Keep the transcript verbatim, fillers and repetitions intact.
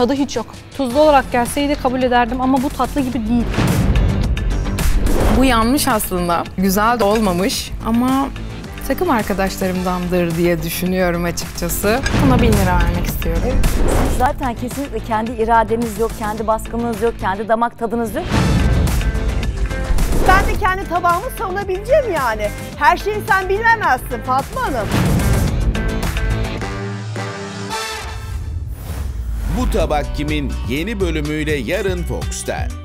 Tadı hiç yok. Tuzlu olarak gelseydi kabul ederdim ama bu tatlı gibi değil. Bu yanmış aslında. Güzel de olmamış ama takım arkadaşlarımdandır diye düşünüyorum açıkçası. Buna bin lira vermek istiyorum. Evet. Siz zaten kesinlikle kendi iradeniz yok, kendi baskınız yok, kendi damak tadınız yok. Ben de kendi tabağımı savunabileceğim yani. Her şeyi sen bilmemezsin Fatma Hanım. Bu Tabak Kimin yeni bölümüyle yarın Fox'ta.